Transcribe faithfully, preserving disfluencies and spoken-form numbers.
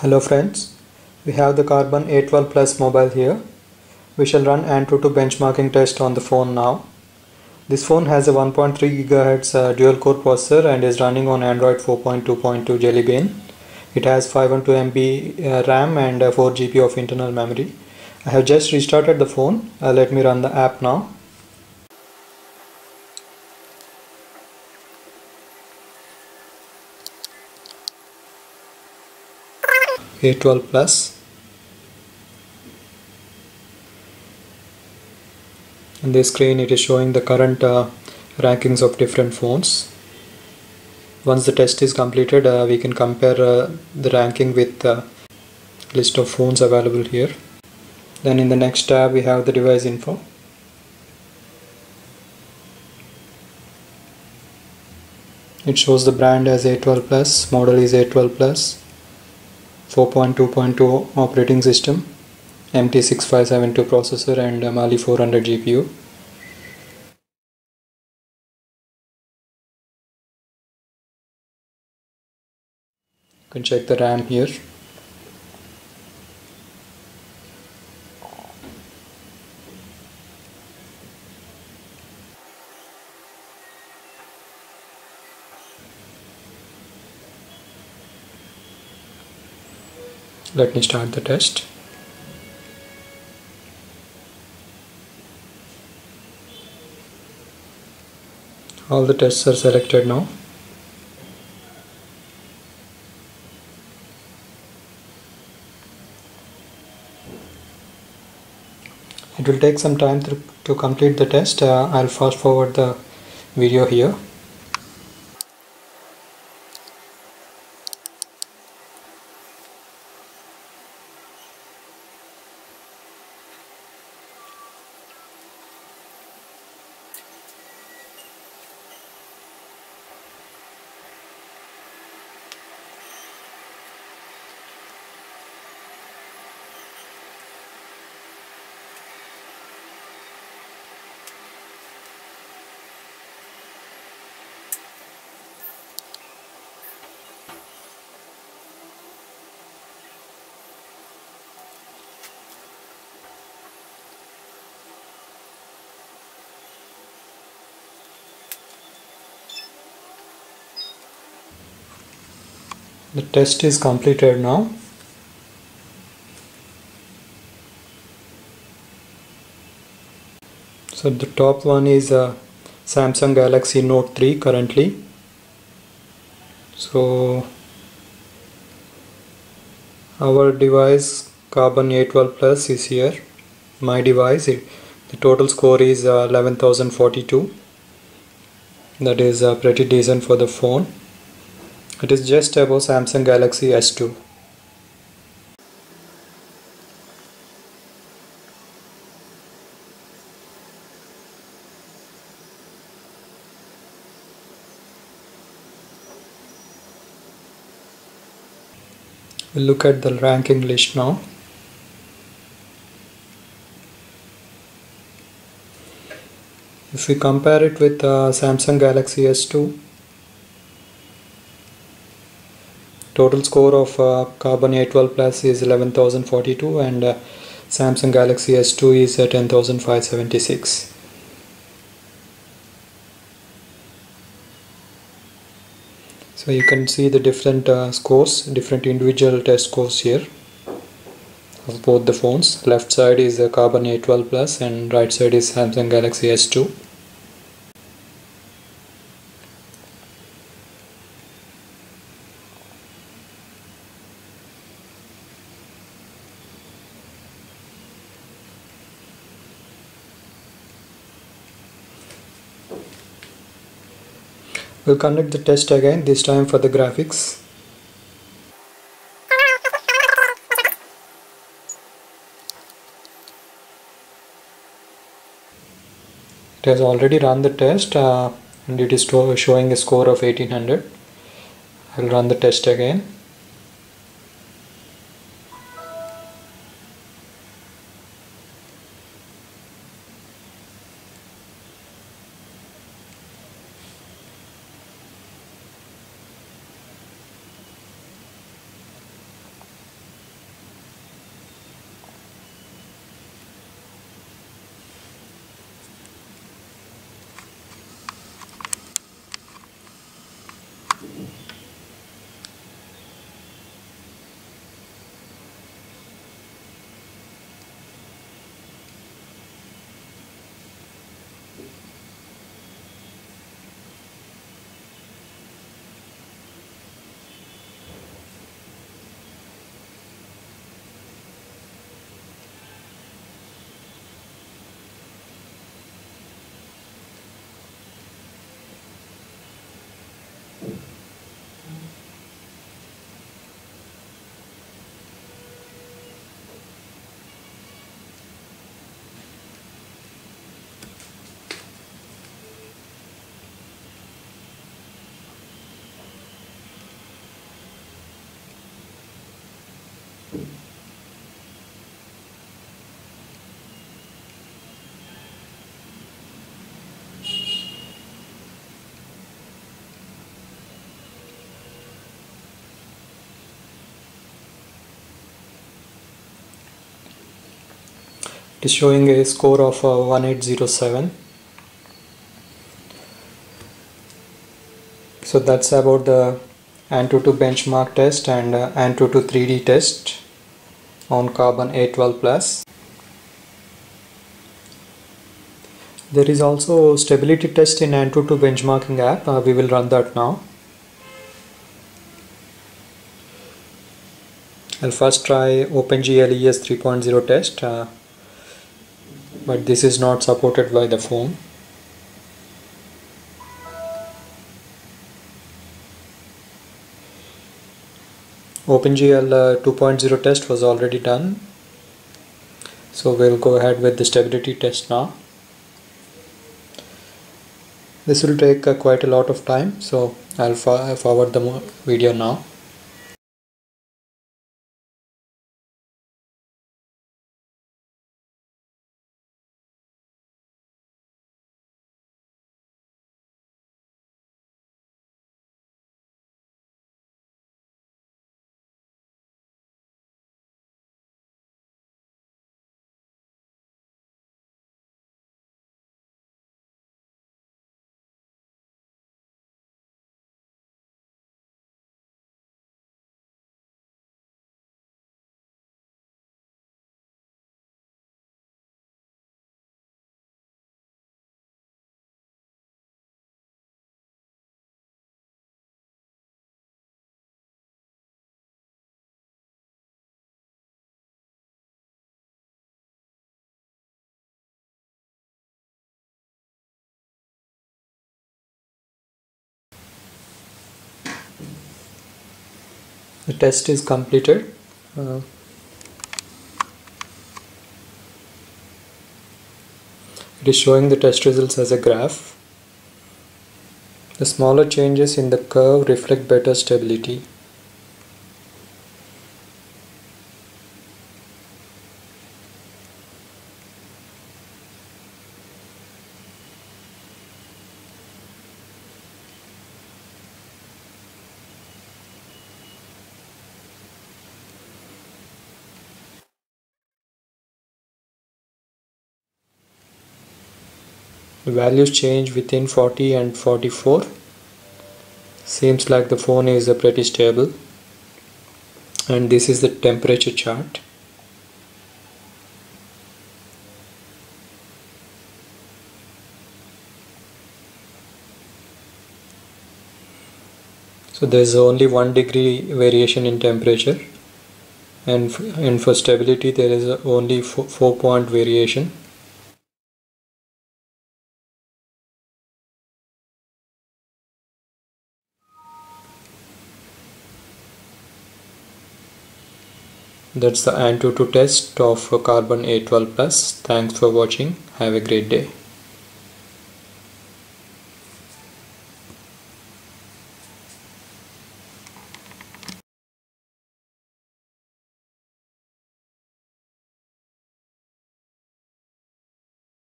Hello friends, we have the Karbonn A twelve Plus mobile here. We shall run Antutu benchmarking test on the phone now. This phone has a one point three gigahertz uh, dual core processor and is running on Android four point two point two Jelly Bean. It has five hundred twelve M B uh, RAM and uh, four G B of internal memory. I have just restarted the phone. Uh, let me run the app now. A twelve Plus, on this screen it is showing the current uh, rankings of different phones. Once the test is completed, uh, we can compare uh, the ranking with the uh, list of phones available here. Then in the next tab we have the device info. It shows the brand as A twelve Plus, model is A twelve Plus, four point two point two operating system, M T six five seven two processor and Mali four hundred G P U. You can check the RAM here. Let me start the test. All the tests are selected now. It will take some time to, to complete the test. Uh, I'll fast forward the video here. The test is completed now. So the top one is a Samsung Galaxy Note Three currently. So our device Karbonn A twelve Plus is here. My device, it, the total score is uh, eleven thousand forty-two. That is uh, pretty decent for the phone. It is just above Samsung Galaxy S two. We'll look at the ranking list now. If we compare it with uh, Samsung Galaxy S two, total score of uh, Karbonn A twelve Plus is eleven thousand forty-two and uh, Samsung Galaxy S two is uh, ten thousand five hundred seventy-six. So you can see the different uh, scores, different individual test scores here of both the phones. Left side is uh, Karbonn A twelve Plus and right side is Samsung Galaxy S two. We'll conduct the test again, this time for the graphics. It has already run the test uh, and it is showing a score of eighteen hundred. I'll run the test again. is showing a score of uh, one eight zero seven. So that's about the Antutu benchmark test and uh, Antutu three D test on Karbonn A twelve plus. There is also stability test in Antutu benchmarking app. Uh, we will run that now. I'll first try OpenGL E S three point zero test, uh, but this is not supported by the phone. OpenGL uh, two point zero test was already done, so we'll go ahead with the stability test now. This will take uh, quite a lot of time, so I'll forward the video now. The test is completed. Uh, it is showing the test results as a graph. The smaller changes in the curve reflect better stability. The values change within forty and forty-four. Seems like the phone is pretty stable. And this is the temperature chart. So there's only one degree variation in temperature, and and for stability there is only four, four point variation. That's the Antutu test of Karbonn A twelve plus. Thanks for watching. Have a great day.